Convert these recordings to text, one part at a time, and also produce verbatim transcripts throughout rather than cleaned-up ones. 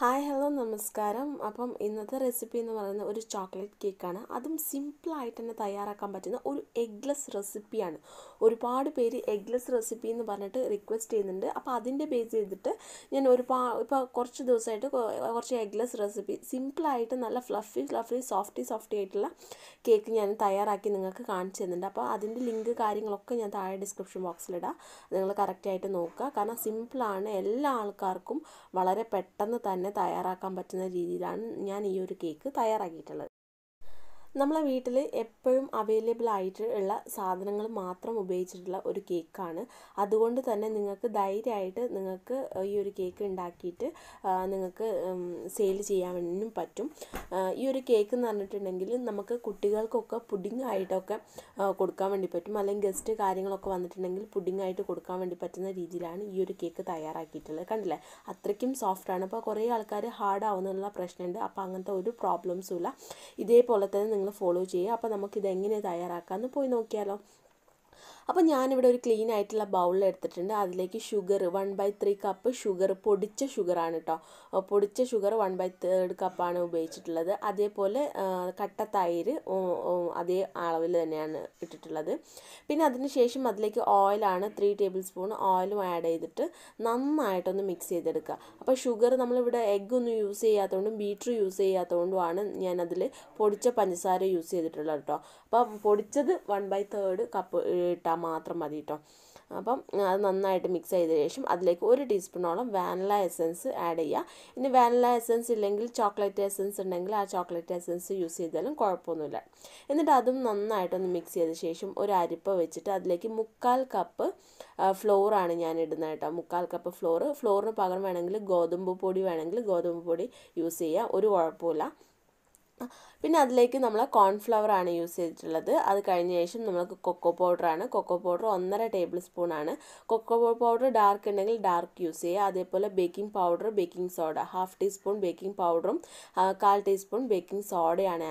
Hi hello നമസ്കാരം അപ്പം ഇന്നത്തെ റെസിപ്പി എന്ന് പറയുന്നത് ഒരു ചോക്ലേറ്റ് കേക്കാണ് അതും സിമ്പിൾ ആയിട്ട് തന്നെ തയ്യാറാക്കാൻ പറ്റുന്ന ഒരു എഗ്ലെസ് റെസിപ്പിയാണ് ഒരുപാട് പേര് എഗ്ലെസ് റെസിപ്പി എന്ന് പറഞ്ഞിട്ട് റിക്വസ്റ്റ് ചെയ്യുന്നുണ്ട് അപ്പോൾ അതിന്റെ ബേസ് ചെയ്തിട്ട് ഞാൻ ഒരു ഇപ്പോൾ കുറച്ച് ദിവസമായിട്ട് കുറച്ച് എഗ്ലെസ് റെസിപ്പി സിമ്പിൾ ആയിട്ട് നല്ല ഫ്ലഫി ഫ്ലഫി സോഫ്റ്റി സോഫ്റ്റി ആയിട്ടുള്ള കേക്ക് ഞാൻ തയ്യാറാക്കി നിങ്ങൾക്ക് കാണിച്ചു തന്നിട്ടുണ്ട് അപ്പോൾ അതിന്റെ ലിങ്ക് കാര്യങ്ങളൊക്കെ ഞാൻ താഴെ ഡിസ്ക്രിപ്ഷൻ ബോക്സിൽ ഇടാം നിങ്ങൾ കറക്റ്റ് ആയിട്ട് നോക്കുക കാരണം സിമ്പിൾ ആണ് എല്ലാ ആൾക്കാർക്കും വളരെ പെട്ടെന്ന് തന്നെ തയ്യാറാക്കാൻ പറ്റുന്ന രീതിയിലാണ് ഞാൻ ഈ ഒരു കേക്ക് തയ്യാറാക്കിയിട്ടുള്ളത് നമ്മളെ വീട്ടിൽ എപ്പോഴും അവൈലബിൾ ആയിട്ടുള്ള സാധനങ്ങൾ മാത്രം ഉപയോഗിച്ചിട്ടുള്ള ഒരു കേക്കാണ് അതുകൊണ്ട് തന്നെ നിങ്ങൾക്ക് ധൈര്യമായിട്ട് നിങ്ങൾക്ക് ഈ ഒരു കേക്ക് ഉണ്ടാക്കിയിട്ട് നിങ്ങൾക്ക് സെയിൽ ചെയ്യാനും പറ്റും ഈ ഒരു കേക്ക് എന്ന് പറഞ്ഞിട്ടുണ്ടെങ്കിൽ നമുക്ക് കുട്ടികൾക്കൊക്കെ പുഡിംഗ് ആയിട്ടൊക്കെ കൊടുക്കാൻ വേണ്ടി പറ്റും അല്ലെങ്കിൽ ഗസ്റ്റ് കാര്യങ്ങളൊക്കെ വന്നിട്ടുണ്ടെങ്കിൽ പുഡിംഗ് ആയിട്ട് കൊടുക്കാൻ വേണ്ടി പറ്റുന്ന രീതിയിലാണ് ഈ ഒരു കേക്ക് തയ്യാറാക്കിയിട്ടുള്ളത് കണ്ടില്ലേ അത്രയ്ക്കും സോഫ്റ്റ് ആണ് അപ്പോൾ കുറേ ആൾക്കാർ ഹാർഡ് ആവുന്നുള്ള പ്രശ്നമുണ്ട് അപ്പോൾ അങ്ങനത്തെ ഒരു പ്രോബ്ലംസും ഇല്ല ഇതേപോലെ തന്നെ നിങ്ങൾ ഫോളോ ചെയ്യുക അപ്പോൾ നമുക്ക് ഇത് എങ്ങനെ തയ്യാറാക്കാമെന്ന് പോയി നോക്കിയാലോ അപ്പോൾ ഞാനിവിടെ ഒരു ക്ലീൻ ആയിട്ടുള്ള ബൗളിൽ എടുത്തിട്ടുണ്ട് അതിലേക്ക് sugar one by three cup sugar പൊടിച്ച ഷുഗറാണ് കേട്ടോ പൊടിച്ച ഷുഗർ വൺ ബൈ തേർഡ് കപ്പാണ് ഉപയോഗിച്ചിട്ടുള്ളത് അതേപോലെ കട്ട തൈര് അതേ അളവിൽ തന്നെയാണ് ഇട്ടിട്ടുള്ളത് പിന്നെ അതിന് ശേഷം അതിലേക്ക് ഓയിലാണ് ത്രീ ടേബിൾ സ്പൂൺ ഓയിലും ആഡ് ചെയ്തിട്ട് നന്നായിട്ടൊന്ന് മിക്സ് ചെയ്തെടുക്കുക അപ്പോൾ ഷുഗർ നമ്മളിവിടെ എഗ്ഗ് ഒന്നും യൂസ് ചെയ്യാത്തതുകൊണ്ടും ബീറ്റർ യൂസ് ചെയ്യാത്തതുകൊണ്ടുമാണ് ഞാനതിൽ പൊടിച്ച പഞ്ചസാര യൂസ് ചെയ്തിട്ടുള്ളത് കേട്ടോ അപ്പോൾ പൊടിച്ചത് വൺ ബൈ തേർഡ് കപ്പ് ഇട്ടാൽ മാത്രം മതി കേട്ടോ അപ്പം അത് നന്നായിട്ട് മിക്സ് ചെയ്ത ശേഷം അതിലേക്ക് ഒരു ടീസ്പൂണോളം വാനില എസൻസ് ആഡ് ചെയ്യുക ഇനി വാനില എസൻസ് ഇല്ലെങ്കിൽ ചോക്ലേറ്റ് എസൻസ് ഉണ്ടെങ്കിൽ ആ ചോക്ലേറ്റ് എസൻസ് യൂസ് ചെയ്താലും കുഴപ്പമൊന്നുമില്ല എന്നിട്ട് അതും നന്നായിട്ടൊന്ന് മിക്സ് ചെയ്ത ശേഷം ഒരു അരിപ്പ വെച്ചിട്ട് അതിലേക്ക് മുക്കാൽ കപ്പ് ഫ്ലോറാണ് ഞാൻ ഇടുന്നത് കേട്ടോ മുക്കാൽ കപ്പ് ഫ്ലോർ ഫ്ലോറിന് പകരം വേണമെങ്കിൽ ഗോതമ്പ് പൊടി വേണമെങ്കിൽ ഗോതമ്പ് പൊടി യൂസ് ചെയ്യുക ഒരു കുഴപ്പമില്ല പിന്നെ അതിലേക്ക് നമ്മൾ കോൺഫ്ലവർ ആണ് യൂസ് ചെയ്തിട്ടുള്ളത് അത് കഴിഞ്ഞ ശേഷം നമുക്ക് കൊക്കോ പൗഡറാണ് കൊക്കോ പൗഡർ ഒന്നര ടേബിൾ സ്പൂണാണ് കൊക്കോ പൗഡർ ഡാർക്ക് ഉണ്ടെങ്കിൽ ഡാർക്ക് യൂസ് ചെയ്യുക അതേപോലെ baking powder baking soda half teaspoon baking പൗഡറും കാൽ ടീസ്പൂൺ ബേക്കിംഗ് സോഡയാണ്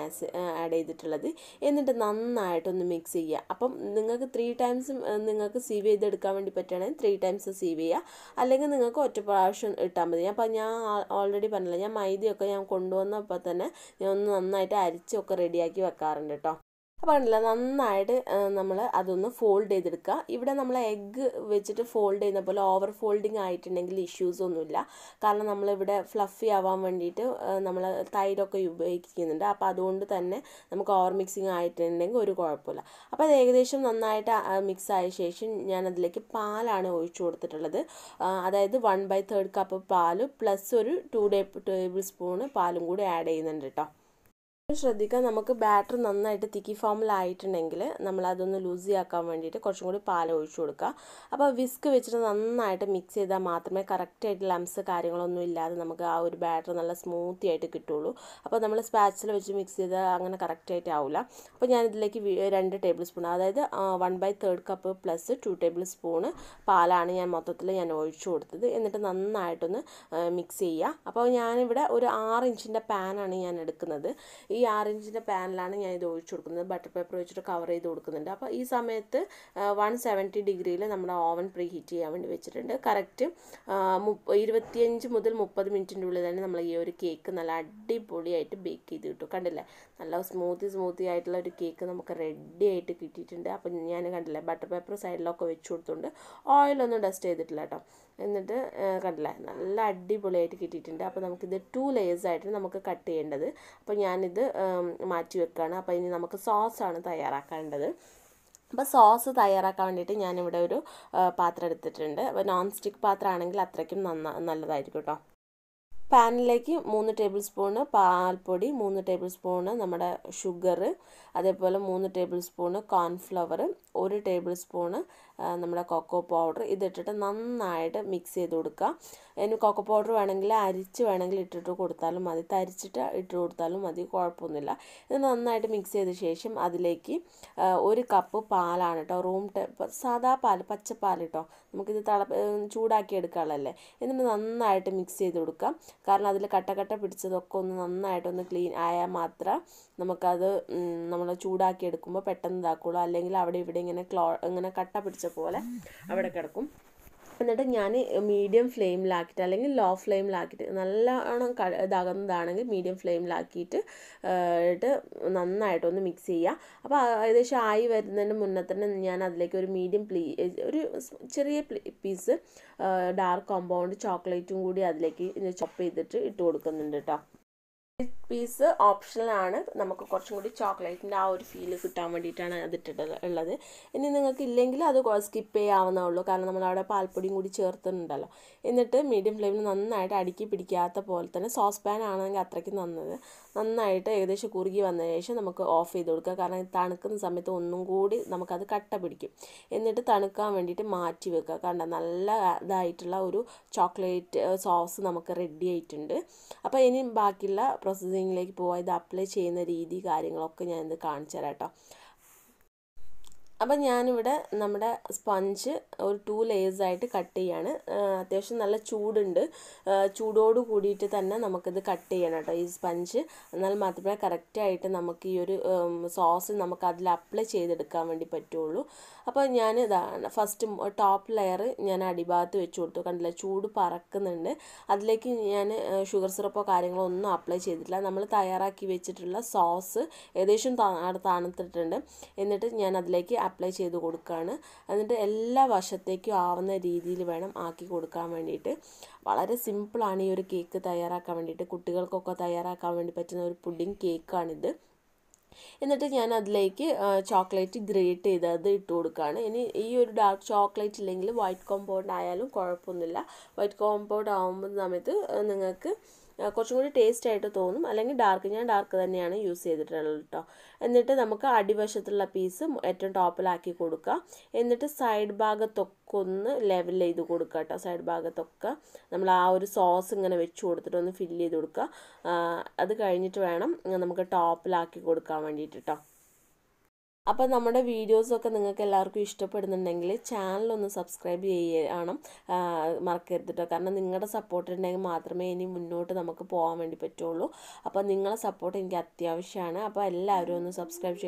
ആഡ് ചെയ്തിട്ടുള്ളത് എന്നിട്ട് നന്നായിട്ടൊന്ന് മിക്സ് ചെയ്യുക അപ്പം നിങ്ങൾക്ക് ത്രീ ടൈംസ് നിങ്ങൾക്ക് സീവ് ചെയ്തെടുക്കാൻ വേണ്ടി പറ്റുകയാണെങ്കിൽ ത്രീ ടൈംസ് സീവ് ചെയ്യുക അല്ലെങ്കിൽ നിങ്ങൾക്ക് ഒറ്റ പ്രാവശ്യം ഇട്ടാൽ മതി അപ്പം ഞാൻ ഓൾറെഡി പറഞ്ഞില്ല ഞാൻ മൈദയൊക്കെ ഞാൻ കൊണ്ടുവന്നപ്പോൾ തന്നെ ഞാൻ ഒന്ന് നന്നായിട്ട് അരിച്ചൊക്കെ റെഡിയാക്കി വെക്കാറുണ്ട് കേട്ടോ അപ്പോൾ കണ്ടില്ല നന്നായിട്ട് നമ്മൾ അതൊന്ന് ഫോൾഡ് ചെയ്തെടുക്കുക ഇവിടെ നമ്മൾ എഗ്ഗ് വെച്ചിട്ട് ഫോൾഡ് ചെയ്യുന്ന പോലെ ഓവർ ഫോൾഡിങ് ആയിട്ടുണ്ടെങ്കിൽ ഇഷ്യൂസ് ഒന്നുമില്ല കാരണം നമ്മളിവിടെ ഫ്ലഫി ആവാൻ വേണ്ടിയിട്ട് നമ്മൾ തൈരൊക്കെ ഉപയോഗിക്കുന്നുണ്ട് അപ്പോൾ അതുകൊണ്ട് തന്നെ നമുക്ക് ഓവർ മിക്സിങ് ആയിട്ടുണ്ടെങ്കിൽ ഒരു കുഴപ്പമില്ല അപ്പോൾ അത് ഏകദേശം നന്നായിട്ട് മിക്സ് ആയ ശേഷം ഞാനതിലേക്ക് പാലാണ് ഒഴിച്ചു കൊടുത്തിട്ടുള്ളത് അതായത് വൺ ബൈ തേർഡ് കപ്പ് പാല് പ്ലസ് ഒരു ടു ടേബിൾ സ്പൂണ് പാലും കൂടി ആഡ് ചെയ്യുന്നുണ്ട് കേട്ടോ ശ്രദ്ധിക്കുക നമുക്ക് ബാറ്റർ നന്നായിട്ട് തിക്കി ഫോമിലായിട്ടുണ്ടെങ്കിൽ നമ്മളതൊന്ന് ലൂസിയാക്കാൻ വേണ്ടിയിട്ട് കുറച്ചും കൂടി പാൽ ഒഴിച്ചു കൊടുക്കുക അപ്പോൾ വിസ്ക് വെച്ചിട്ട് നന്നായിട്ട് മിക്സ് ചെയ്താൽ മാത്രമേ കറക്റ്റായിട്ട് ലംസ് കാര്യങ്ങളൊന്നും ഇല്ലാതെ നമുക്ക് ആ ഒരു ബാറ്റർ നല്ല സ്മൂത്തി ആയിട്ട് കിട്ടുള്ളൂ അപ്പോൾ നമ്മൾ സ്പാച്ചിൽ വെച്ച് മിക്സ് ചെയ്താൽ അങ്ങനെ കറക്റ്റായിട്ട് ആവില്ല അപ്പോൾ ഞാനിതിലേക്ക് രണ്ട് ടേബിൾ സ്പൂൺ അതായത് one by third cup plus two tablespoon പാലാണ് ഞാൻ മൊത്തത്തിൽ ഞാൻ ഒഴിച്ചു കൊടുത്തത് എന്നിട്ട് നന്നായിട്ടൊന്ന് മിക്സ് ചെയ്യുക അപ്പോൾ ഞാനിവിടെ ഒരു ആറ് ഇഞ്ചിൻ്റെ പാനാണ് ഞാൻ എടുക്കുന്നത് ഈ ആറിഞ്ചിൻ്റെ പാനിലാണ് ഞാൻ ഇത് ഒഴിച്ചു കൊടുക്കുന്നത് ബട്ടർ പേപ്പർ വെച്ചിട്ട് കവർ ചെയ്ത് കൊടുക്കുന്നുണ്ട് അപ്പോൾ ഈ സമയത്ത് വൺ സെവൻറ്റി ഡിഗ്രിയിൽ നമ്മുടെ ഓവൻ പ്രീ ഹീറ്റ് ചെയ്യാൻ വേണ്ടി വെച്ചിട്ടുണ്ട് കറക്റ്റ് മുപ്പ ഇരുപത്തിയഞ്ച് മുതൽ മുപ്പത് മിനിറ്റിൻ്റെ ഉള്ളിൽ തന്നെ നമ്മൾ ഈ ഒരു കേക്ക് നല്ല അടിപൊളിയായിട്ട് ബേക്ക് ചെയ്ത് കിട്ടും കണ്ടില്ലേ നല്ല സ്മൂത്തി സ്മൂത്തി ആയിട്ടുള്ള ഒരു കേക്ക് നമുക്ക് റെഡി ആയിട്ട് കിട്ടിയിട്ടുണ്ട് അപ്പം ഞാൻ കണ്ടില്ലേ ബട്ടർ പേപ്പർ സൈഡിലൊക്കെ വെച്ച് കൊടുത്തുകൊണ്ട് ഓയിലൊന്നും ഡസ്റ്റ് ചെയ്തിട്ടില്ല കേട്ടോ എന്നിട്ട് കണ്ടില്ലേ നല്ല അടിപൊളിയായിട്ട് കിട്ടിയിട്ടുണ്ട് അപ്പോൾ നമുക്കിത് ടു ലെയേഴ്സായിട്ട് നമുക്ക് കട്ട് ചെയ്യേണ്ടത് അപ്പോൾ ഞാനിത് മാറ്റി വെക്കുകയാണ് അപ്പോൾ ഇനി നമുക്ക് സോസാണ് തയ്യാറാക്കേണ്ടത് അപ്പോൾ സോസ് തയ്യാറാക്കാൻ വേണ്ടിയിട്ട് ഞാനിവിടെ ഒരു പാത്രം എടുത്തിട്ടുണ്ട് അപ്പോൾ നോൺ സ്റ്റിക്ക് പാത്രം ആണെങ്കിൽ അത്രയ്ക്കും നന്നാ നല്ലതായിരിക്കും കേട്ടോ പാനിലേക്ക് മൂന്ന് ടേബിൾ സ്പൂണ് പാൽപ്പൊടി മൂന്ന് ടേബിൾ സ്പൂണ് നമ്മുടെ ഷുഗർ അതേപോലെ മൂന്ന് ടേബിൾ സ്പൂണ് കോൺഫ്ലവർ ഒരു ടേബിൾ സ്പൂണ് നമ്മുടെ കൊക്കോ പൗഡർ ഇതിട്ടിട്ട് നന്നായിട്ട് മിക്സ് ചെയ്ത് കൊടുക്കുക ഇനി കൊക്കോ പൗഡർ വേണമെങ്കിൽ അരിച്ച് വേണമെങ്കിൽ ഇട്ടിട്ട് കൊടുത്താലും മതി തരിച്ചിട്ട് ഇട്ട് കൊടുത്താലും മതി കുഴപ്പമൊന്നുമില്ല ഇത് നന്നായിട്ട് മിക്സ് ചെയ്ത ശേഷം അതിലേക്ക് ഒരു കപ്പ് പാലാണ് കേട്ടോ റൂം ടെ സാധാ പാൽ പച്ചപ്പാൽ കേട്ടോ നമുക്കിത് തള ചൂടാക്കി എടുക്കാനുള്ളതല്ലേ എന്നിട്ട് നന്നായിട്ട് മിക്സ് ചെയ്ത് കൊടുക്കുക കാരണം അതിൽ കട്ട കട്ട പിടിച്ചതൊക്കെ ഒന്ന് നന്നായിട്ടൊന്ന് ക്ലീൻ ആയാൽ മാത്രം നമുക്കത് നമ്മൾ ചൂടാക്കി എടുക്കുമ്പോൾ പെട്ടെന്ന് ഇതാക്കുള്ളൂ അല്ലെങ്കിൽ അവിടെ ഇവിടെ ഇങ്ങനെ ക്ലോ ഇങ്ങനെ കട്ട പിടിച്ച പോലെ അവിടെ കിടക്കും എന്നിട്ട് ഞാൻ മീഡിയം ഫ്ലെയിമിലാക്കിയിട്ട് അല്ലെങ്കിൽ ലോ ഫ്ലെയിമിലാക്കിയിട്ട് നല്ലോണം ഇതാകുന്നതാണെങ്കിൽ മീഡിയം ഫ്ലെയിമിലാക്കിയിട്ട് ഇട്ട് നന്നായിട്ടൊന്ന് മിക്സ് ചെയ്യുക. അപ്പോൾ ഏകദേശം ആയി വരുന്നതിന് മുന്നേ തന്നെ ഞാൻ അതിലേക്ക് ഒരു മീഡിയം പ്ലീ ഒരു ചെറിയ പീസ് ഡാർക്ക് കോമ്പൗണ്ട് ചോക്ലേറ്റും കൂടി അതിലേക്ക് ചോപ്പ് ചെയ്തിട്ട് ഇട്ട് കൊടുക്കുന്നുണ്ട് കേട്ടോ. പീസ് ഓപ്ഷണലാണ്, നമുക്ക് കുറച്ചും കൂടി ചോക്ലേറ്റിൻ്റെ ആ ഒരു ഫീൽ കിട്ടാൻ വേണ്ടിയിട്ടാണ് അതിട്ടിട്ട് ഉള്ളത്. ഇനി നിങ്ങൾക്ക് ഇല്ലെങ്കിൽ അത് സ്കിപ്പ് ചെയ്യാവുന്നേ ഉള്ളൂ, കാരണം നമ്മളവിടെ പാൽപ്പൊടിയും കൂടി ചേർത്തിട്ടുണ്ടല്ലോ. എന്നിട്ട് മീഡിയം ഫ്ലെയിമിൽ നന്നായിട്ട് അടുക്കി പിടിക്കാത്ത പോലെ തന്നെ സോസ് പാൻ ആണെങ്കിൽ അത്രയ്ക്ക് നന്നത് നന്നായിട്ട് ഏകദേശം കുറുകി വന്നതിന് ശേഷം നമുക്ക് ഓഫ് ചെയ്ത് കൊടുക്കുക, കാരണം തണുക്കുന്ന സമയത്ത് ഒന്നും കൂടി നമുക്കത് കട്ട പിടിക്കും. എന്നിട്ട് തണുക്കാൻ വേണ്ടിയിട്ട് മാറ്റി വെക്കുക. കാരണം നല്ല ഇതായിട്ടുള്ള ഒരു ചോക്ലേറ്റ് സോസ് നമുക്ക് റെഡി ആയിട്ടുണ്ട്. അപ്പോൾ ഇനി ബാക്കിയുള്ള പ്രോസസ്സിങ്ങിലേക്ക് പോവാം. ഇത് അപ്ലൈ ചെയ്യുന്ന രീതി കാര്യങ്ങളൊക്കെ ഞാൻ ഇത് കാണിച്ചു തരാം കേട്ടോ. അപ്പം ഞാനിവിടെ നമ്മുടെ സ്പഞ്ച് ഒരു ടു ലെയേഴ്സായിട്ട് കട്ട് ചെയ്യാണ്. അത്യാവശ്യം നല്ല ചൂടുണ്ട്, ചൂടോട് കൂടിയിട്ട് തന്നെ നമുക്കിത് കട്ട് ചെയ്യണം കേട്ടോ ഈ സ്പഞ്ച്. എന്നാൽ മാത്രമേ കറക്റ്റായിട്ട് നമുക്ക് ഈ ഒരു സോസ് നമുക്ക് അതിൽ അപ്ലൈ ചെയ്തെടുക്കാൻ വേണ്ടി പറ്റുള്ളൂ. അപ്പോൾ ഞാൻ ഇതാണ് ഫസ്റ്റ് ടോപ്പ് ലെയർ ഞാൻ അടിഭാഗത്ത് വെച്ച് കൊടുത്തു. കണ്ടില്ല, ചൂട് പറക്കുന്നുണ്ട്. അതിലേക്ക് ഞാൻ ഷുഗർ സിറപ്പോ കാര്യങ്ങളോ ഒന്നും അപ്ലൈ ചെയ്തിട്ടില്ല. നമ്മൾ തയ്യാറാക്കി വെച്ചിട്ടുള്ള സോസ് ഏകദേശം തണുത്തിട്ടുണ്ട്. എന്നിട്ട് ഞാൻ അതിലേക്ക് അപ്ലൈ ചെയ്ത് കൊടുക്കുകയാണ്. എന്നിട്ട് എല്ലാ വശത്തേക്കും ആവുന്ന രീതിയിൽ വേണം ആക്കി കൊടുക്കാൻ വേണ്ടിയിട്ട്. വളരെ സിമ്പിളാണ് ഈ ഒരു കേക്ക് തയ്യാറാക്കാൻ വേണ്ടിയിട്ട്, കുട്ടികൾക്കൊക്കെ തയ്യാറാക്കാൻ വേണ്ടി പറ്റുന്ന ഒരു പുഡിംഗ് കേക്കാണിത്. എന്നിട്ട് ഞാൻ അതിലേക്ക് ചോക്ലേറ്റ് ഗ്രേറ്റ് ചെയ്ത് അത് ഇട്ട് കൊടുക്കുകയാണ്. ഇനി ഈ ഒരു ഡാർക്ക് ചോക്ലേറ്റ് ഇല്ലെങ്കിൽ വൈറ്റ് കോമ്പൗണ്ട് ആയാലും കുഴപ്പമൊന്നുമില്ല. വൈറ്റ് കോമ്പൗണ്ട് ആവുമ്പോൾ സമയത്ത് നിങ്ങൾക്ക് കുറച്ചും കൂടി ടേസ്റ്റ് ആയിട്ട് തോന്നും, അല്ലെങ്കിൽ ഡാർക്ക്. ഞാൻ ഡാർക്ക് തന്നെയാണ് യൂസ് ചെയ്തിട്ടുള്ളത് കേട്ടോ. എന്നിട്ട് നമുക്ക് അടിവശത്തുള്ള പീസ് ഏറ്റവും ടോപ്പിലാക്കി കൊടുക്കുക. എന്നിട്ട് സൈഡ് ഭാഗത്തൊക്കെ ഒന്ന് ലെവൽ ചെയ്ത് കൊടുക്കുക കേട്ടോ. സൈഡ് ഭാഗത്തൊക്കെ നമ്മൾ ആ ഒരു സോസ് ഇങ്ങനെ വെച്ച് കൊടുത്തിട്ട് ഒന്ന് ഫില്ല് ചെയ്ത് കൊടുക്കുക. അത് കഴിഞ്ഞിട്ട് വേണം നമുക്ക് ടോപ്പിലാക്കി കൊടുക്കാൻ വേണ്ടിയിട്ട് കേട്ടോ. അപ്പോൾ നമ്മുടെ വീഡിയോസൊക്കെ നിങ്ങൾക്ക് എല്ലാവർക്കും ഇഷ്ടപ്പെടുന്നുണ്ടെങ്കിൽ ചാനലൊന്ന് സബ്സ്ക്രൈബ് ചെയ്യണം, മറക്കരുത് കേട്ടോ. കാരണം നിങ്ങളുടെ സപ്പോർട്ട് ഉണ്ടെങ്കിൽ മാത്രമേ ഇനി മുന്നോട്ട് നമുക്ക് പോകാൻ വേണ്ടി പറ്റുള്ളൂ. അപ്പോൾ നിങ്ങളുടെ സപ്പോർട്ട് എനിക്ക് അത്യാവശ്യമാണ്. അപ്പോൾ എല്ലാവരും ഒന്ന് സബ്സ്ക്രൈബ്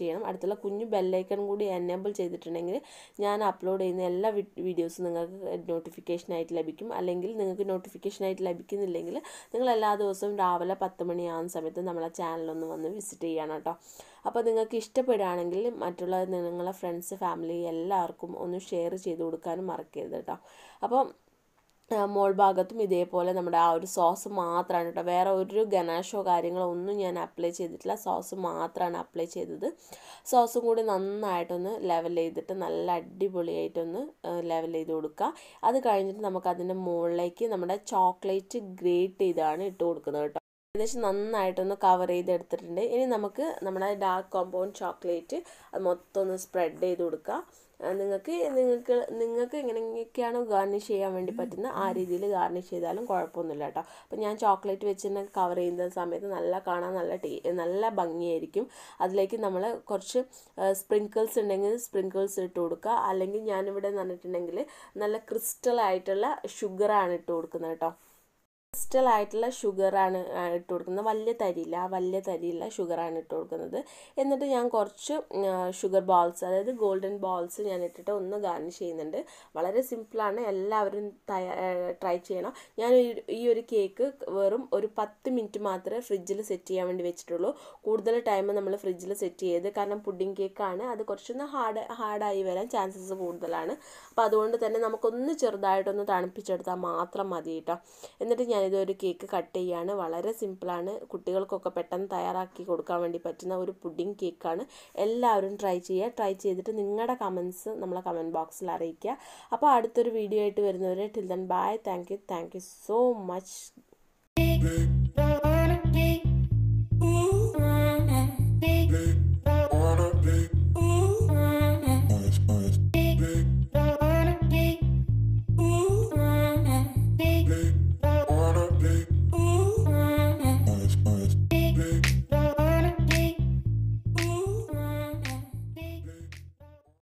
ചെയ്യണം. അടുത്തുള്ള കുഞ്ഞു ബെല്ലൈക്കൺ കൂടി എനേബിൾ ചെയ്തിട്ടുണ്ടെങ്കിൽ ഞാൻ അപ്ലോഡ് ചെയ്യുന്ന എല്ലാ വീഡിയോസും നിങ്ങൾക്ക് നോട്ടിഫിക്കേഷനായിട്ട് ലഭിക്കും. അല്ലെങ്കിൽ നിങ്ങൾക്ക് നോട്ടിഫിക്കേഷനായിട്ട് ലഭിക്കുന്നില്ലെങ്കിൽ നിങ്ങൾ എല്ലാ ദിവസവും രാവിലെ പത്ത് മണിയാകുന്ന സമയത്ത് നമ്മളെ ചാനലൊന്ന് വന്ന് വിസിറ്റ് ചെയ്യണം കേട്ടോ. അപ്പോൾ നിങ്ങൾക്ക് ഇഷ്ടപ്പെടുകയാണ് ണെങ്കിൽ മറ്റുള്ള നിങ്ങളുടെ ഫ്രണ്ട്സ് ഫാമിലി എല്ലാവർക്കും ഒന്ന് ഷെയർ ചെയ്ത് കൊടുക്കാനും മറക്കരുത് കേട്ടോ. അപ്പം മോൾ ഭാഗത്തും ഇതേപോലെ നമ്മുടെ ആ ഒരു സോസ് മാത്രമാണ് കേട്ടോ. വേറെ ഒരു ഗനാഷോ കാര്യങ്ങളോ ഒന്നും ഞാൻ അപ്ലൈ ചെയ്തിട്ടില്ല, സോസ് മാത്രമാണ് അപ്ലൈ ചെയ്തത്. സോസും കൂടി നന്നായിട്ടൊന്ന് ലെവൽ ചെയ്തിട്ട് നല്ല അടിപൊളിയായിട്ടൊന്ന് ലെവൽ ചെയ്ത് കൊടുക്കുക. അത് കഴിഞ്ഞിട്ട് നമുക്കതിൻ്റെ മുകളിലേക്ക് നമ്മുടെ ചോക്ലേറ്റ് ഗ്രേറ്റ് ചെയ്താണ് ഇട്ട് കൊടുക്കുന്നത് കേട്ടോ. ഏകദേശം നന്നായിട്ടൊന്ന് കവർ ചെയ്തെടുത്തിട്ടുണ്ട്. ഇനി നമുക്ക് നമ്മുടെ ഡാർക്ക് കോമ്പൗണ്ട് ചോക്ലേറ്റ് അത് മൊത്തം ഒന്ന് സ്പ്രെഡ് ചെയ്ത് കൊടുക്കുക. നിങ്ങൾക്ക് നിങ്ങൾക്ക് നിങ്ങൾക്ക് എങ്ങനെയൊക്കെയാണോ ഗാർണിഷ് ചെയ്യാൻ വേണ്ടി പറ്റുന്നത് ആ രീതിയിൽ ഗാർണിഷ് ചെയ്താലും കുഴപ്പമൊന്നുമില്ല കേട്ടോ. അപ്പോൾ ഞാൻ ചോക്ലേറ്റ് വെച്ച് തന്നെ കവർ ചെയ്യുന്ന സമയത്ത് നല്ല കാണാൻ നല്ല ടീ നല്ല ഭംഗിയായിരിക്കും. അതിലേക്ക് നമ്മൾ കുറച്ച് സ്പ്രിങ്കിൾസ് ഉണ്ടെങ്കിൽ സ്പ്രിങ്കിൾസ് ഇട്ട് കൊടുക്കുക. അല്ലെങ്കിൽ ഞാനിവിടെ നിന്നിട്ടുണ്ടെങ്കിൽ നല്ല ക്രിസ്റ്റലായിട്ടുള്ള ഷുഗറാണ് ഇട്ട് കൊടുക്കുന്നത് കേട്ടോ. ക്രിസ്റ്റൽ ആയിട്ടുള്ള ഷുഗറാണ് ഇട്ട് കൊടുക്കുന്നത്, വലിയ തരിയില്ല ആ വലിയ തരിയില്ല ഷുഗറാണ് ഇട്ട് കൊടുക്കുന്നത്. എന്നിട്ട് ഞാൻ കുറച്ച് ഷുഗർ ബോൾസ്, അതായത് ഗോൾഡൻ ബോൾസ് ഞാൻ ഇട്ടിട്ട് ഒന്ന് ഗാർണിഷ് ചെയ്യുന്നുണ്ട്. വളരെ സിമ്പിളാണ്, എല്ലാവരും ട്രൈ ചെയ്യണം. ഞാൻ ഈ ഒരു കേക്ക് വെറും ഒരു പത്ത് മിനിറ്റ് മാത്രമേ ഫ്രിഡ്ജിൽ സെറ്റ് ചെയ്യാൻ വേണ്ടി വെച്ചിട്ടുള്ളൂ. കൂടുതൽ ടൈം നമ്മൾ ഫ്രിഡ്ജിൽ സെറ്റ് ചെയ്ത്, കാരണം പുഡിംഗ് കേക്കാണ്, അത് കുറച്ചൊന്ന് ഹാർഡ് ഹാർഡായി വരാൻ ചാൻസസ് കൂടുതലാണ്. അപ്പോൾ അതുകൊണ്ട് തന്നെ നമുക്കൊന്ന് ചെറുതായിട്ടൊന്ന് തണുപ്പിച്ചെടുത്താൽ മാത്രം മതി കേട്ടോ. എന്നിട്ട് ഞാൻ ഞാനിതൊരു കേക്ക് കട്ട് ചെയ്യുകയാണ്. വളരെ സിമ്പിളാണ്, കുട്ടികൾക്കൊക്കെ പെട്ടെന്ന് തയ്യാറാക്കി കൊടുക്കാൻ വേണ്ടി പറ്റുന്ന ഒരു പുഡിംഗ് കേക്കാണ്. എല്ലാവരും ട്രൈ ചെയ്യുക. ട്രൈ ചെയ്തിട്ട് നിങ്ങളുടെ കമൻസ് നമ്മളെ കമൻറ്റ് ബോക്സിൽ അറിയിക്കുക. അപ്പോൾ അടുത്തൊരു വീഡിയോ ആയിട്ട് വരുന്നവരെ till then bye. Thank you thank you so much.